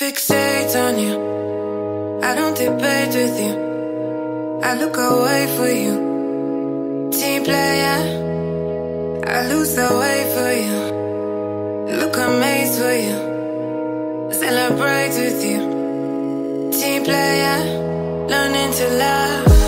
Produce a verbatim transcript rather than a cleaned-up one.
fixate on you. I don't debate with you. I look away for you. Team player, I lose the way for you. Look amazed for you. Celebrate with you. Team player, learning to love.